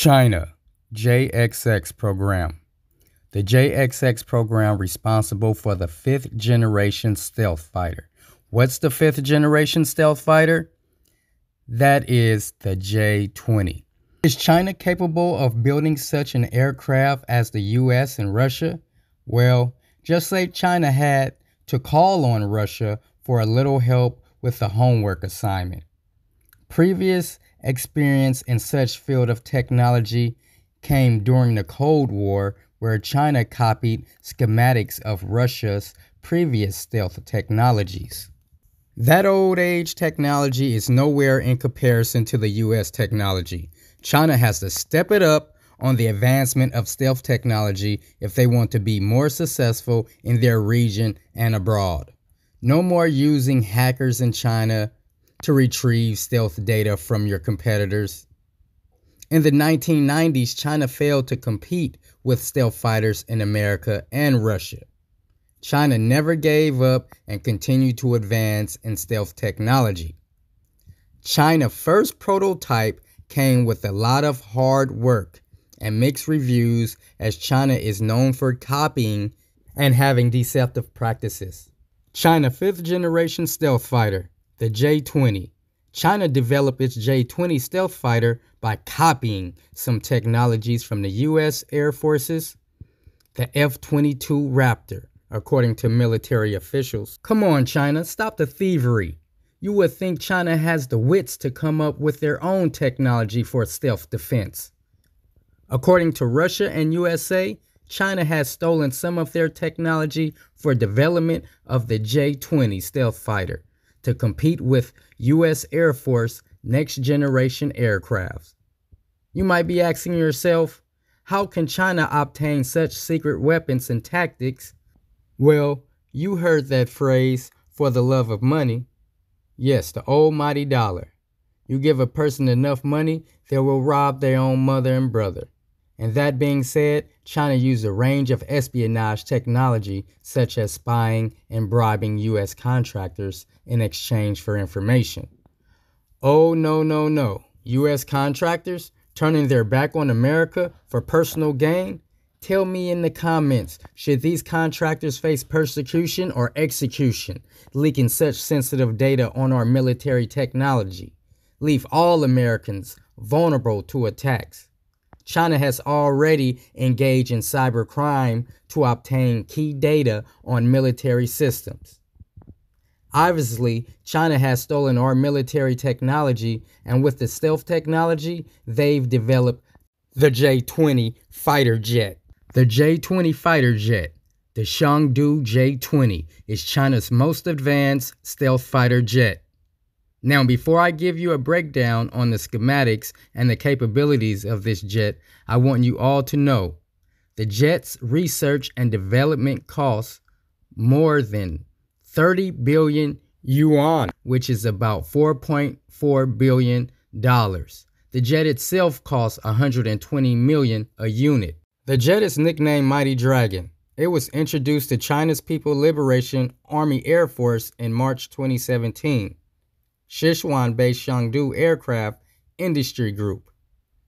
China, JXX program. The JXX program responsible for the 5th generation stealth fighter. What's the 5th generation stealth fighter? That is the J-20. Is China capable of building such an aircraft as the US and Russia? Well, just say China had to call on Russia for a little help with the homework assignment. Previous experience in such field of technology came during the Cold War, where China copied schematics of Russia's previous stealth technologies. That old age technology is nowhere in comparison to the US technology. China has to step it up on the advancement of stealth technology if they want to be more successful in their region and abroad. No more using hackers in China to retrieve stealth data from your competitors. In the 1990s, China failed to compete with stealth fighters in America and Russia. China never gave up and continued to advance in stealth technology. China's first prototype came with a lot of hard work and mixed reviews, as China is known for copying and having deceptive practices. China's 5th generation stealth fighter, the J-20. China developed its J-20 stealth fighter by copying some technologies from the U.S. Air Force's, the F-22 Raptor, according to military officials. Come on, China, stop the thievery. You would think China has the wits to come up with their own technology for stealth defense. According to Russia and USA, China has stolen some of their technology for development of the J-20 stealth fighter to compete with U.S. Air Force next generation aircraft. You might be asking yourself, how can China obtain such secret weapons and tactics? Well, you heard that phrase, for the love of money. Yes, the almighty dollar. You give a person enough money, they will rob their own mother and brother. And that being said, China used a range of espionage technology, such as spying and bribing U.S. contractors in exchange for information. Oh, no, no, no. U.S. contractors turning their back on America for personal gain? Tell me in the comments, should these contractors face persecution or execution, leaking such sensitive data on our military technology? Leave all Americans vulnerable to attacks. China has already engaged in cybercrime to obtain key data on military systems. Obviously, China has stolen our military technology, and with the stealth technology, they've developed the J-20 fighter jet. The J-20 fighter jet, the Chengdu J-20, is China's most advanced stealth fighter jet. Now, before I give you a breakdown on the schematics and the capabilities of this jet, I want you all to know the jet's research and development costs more than 30 billion yuan, which is about $4.4 billion. The jet itself costs 120 million a unit. The jet is nicknamed Mighty Dragon. It was introduced to China's People's Liberation Army Air Force in March 2017. Sichuan-based Chengdu Aircraft Industry Group.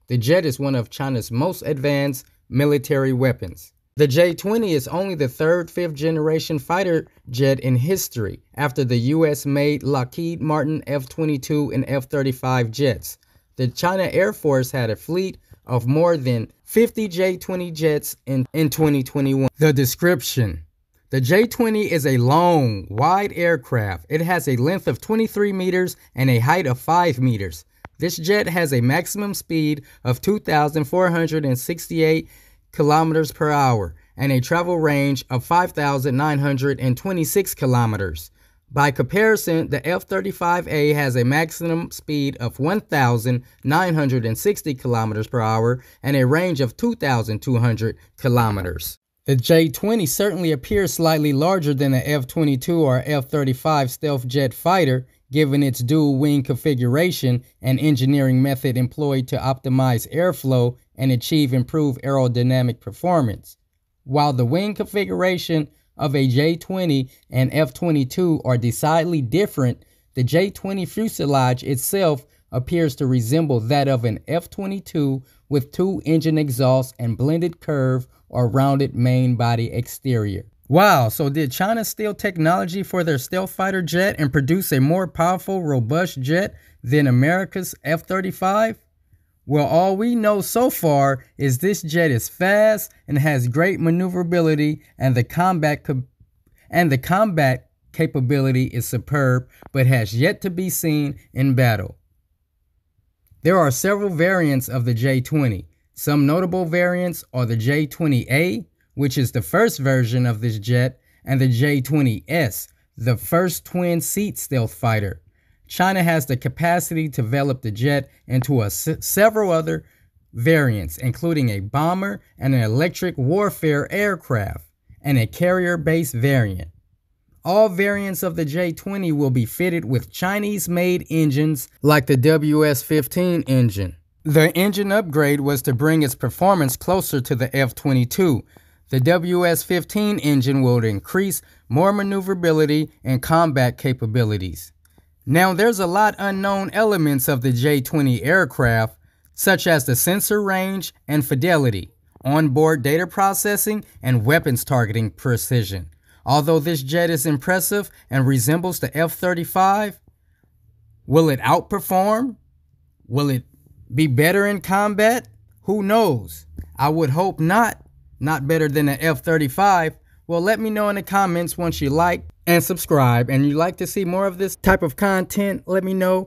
The jet is one of China's most advanced military weapons. The J-20 is only the third fifth-generation fighter jet in history, after the U.S.-made Lockheed Martin F-22 and F-35 jets. The China Air Force had a fleet of more than 50 J-20 jets in 2021. The description. The J-20 is a long, wide aircraft. It has a length of 23 meters and a height of 5 meters. This jet has a maximum speed of 2,468 kilometers per hour and a travel range of 5,926 kilometers. By comparison, the F-35A has a maximum speed of 1,960 kilometers per hour and a range of 2,200 kilometers. The J-20 certainly appears slightly larger than the F-22 or F-35 stealth jet fighter, given its dual wing configuration and engineering method employed to optimize airflow and achieve improved aerodynamic performance. While the wing configuration of a J-20 and F-22 are decidedly different, the J-20 fuselage itself appears to resemble that of an F-22 with two engine exhausts and blended curve or rounded main body exterior. Wow, so did China steal technology for their stealth fighter jet and produce a more powerful, robust jet than America's F-35? Well, all we know so far is this jet is fast and has great maneuverability, and the combat capability is superb, but has yet to be seen in battle. There are several variants of the J-20. Some notable variants are the J-20A, which is the first version of this jet, and the J-20S, the first twin-seat stealth fighter. China has the capacity to develop the jet into several other variants, including a bomber and an electric warfare aircraft, and a carrier-based variant. All variants of the J-20 will be fitted with Chinese-made engines like the WS-15 engine. The engine upgrade was to bring its performance closer to the F-22. The WS-15 engine will increase more maneuverability and combat capabilities. Now, there's a lot of unknown elements of the J-20 aircraft, such as the sensor range and fidelity, onboard data processing, and weapons targeting precision. Although this jet is impressive and resembles the F-35, will it outperform? Will it be better in combat? Who knows? I would hope not. Not better than an F-35. Well, let me know in the comments once you like and subscribe. And you like to see more of this type of content, let me know